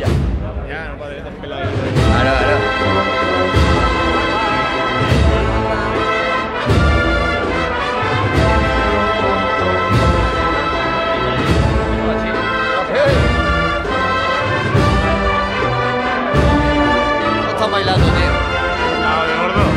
ya. Ya, no puede despelar. Ahora, No estás bailando, tío. No, de gordo.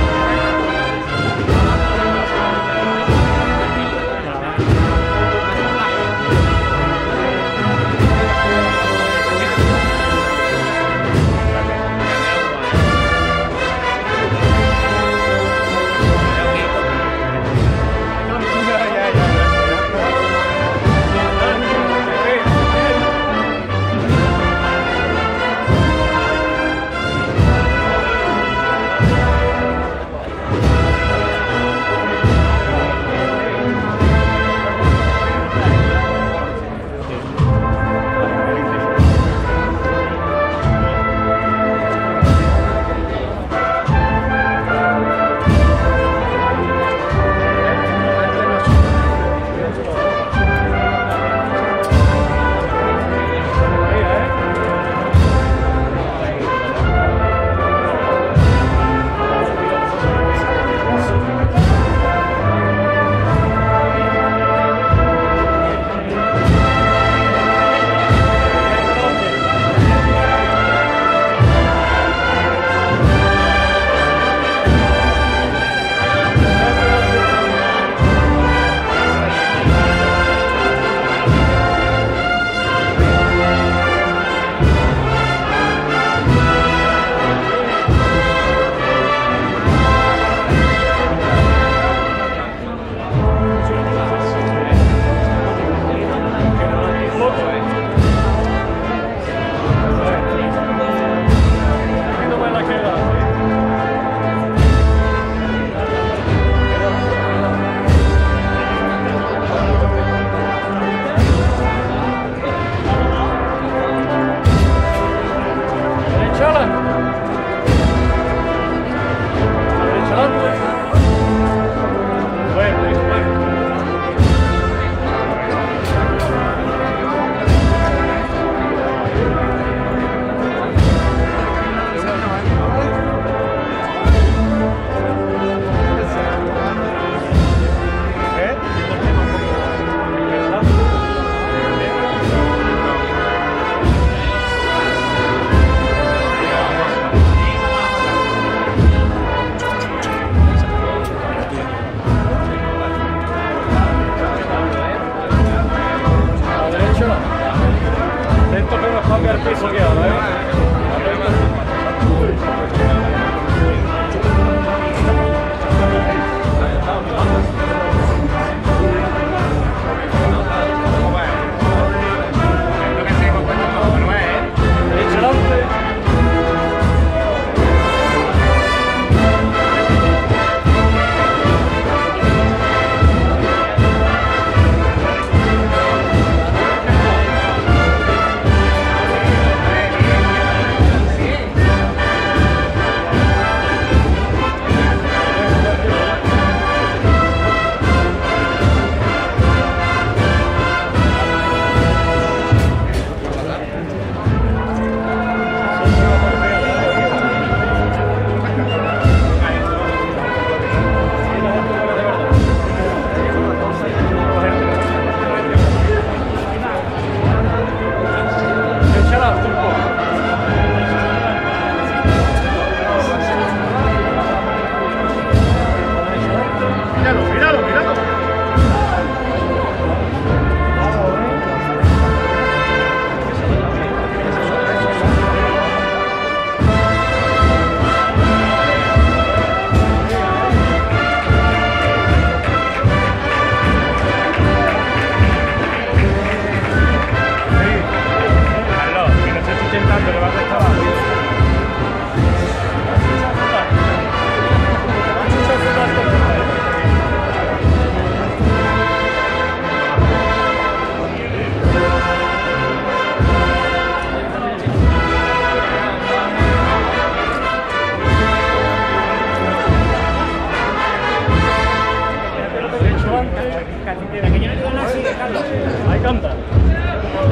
Ahí canta.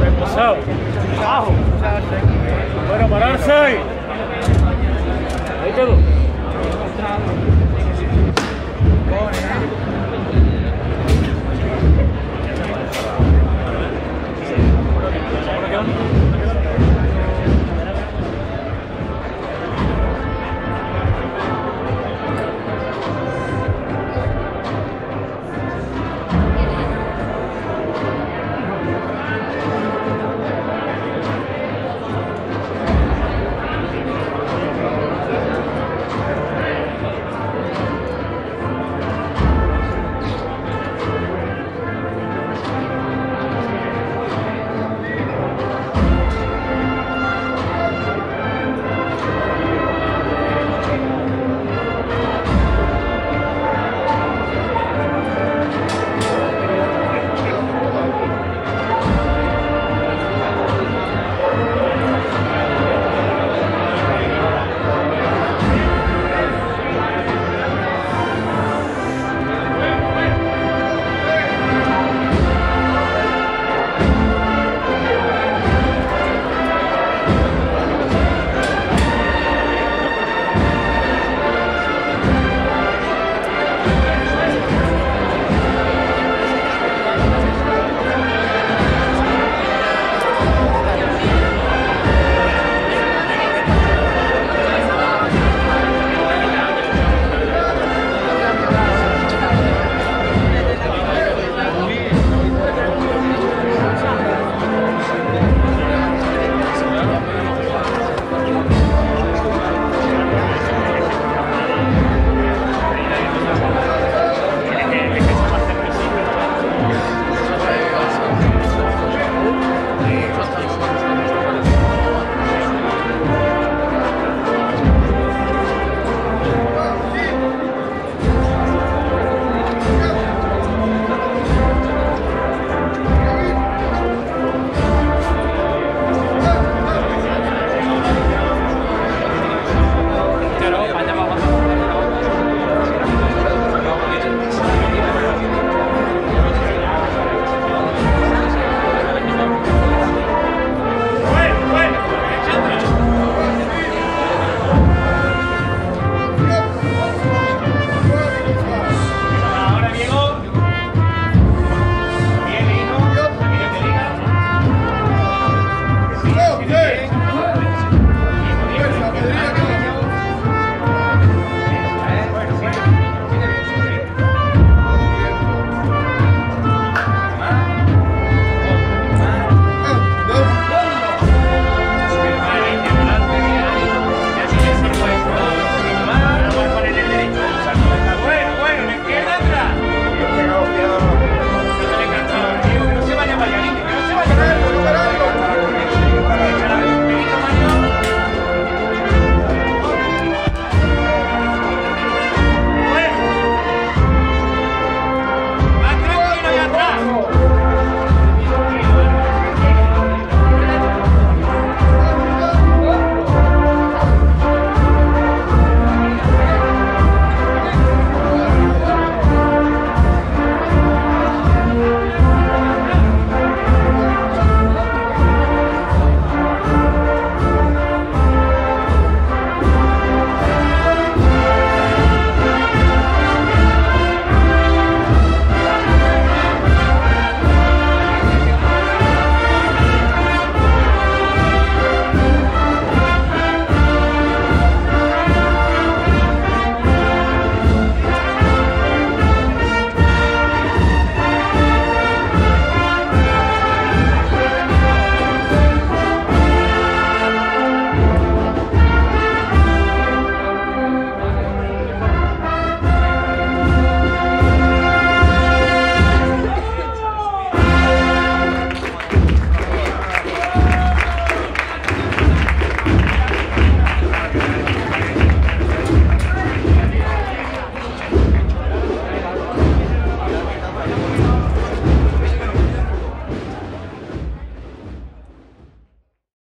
Reposado. Abajo. Fuera, pararse. Ahí quedó. Ahora quedó.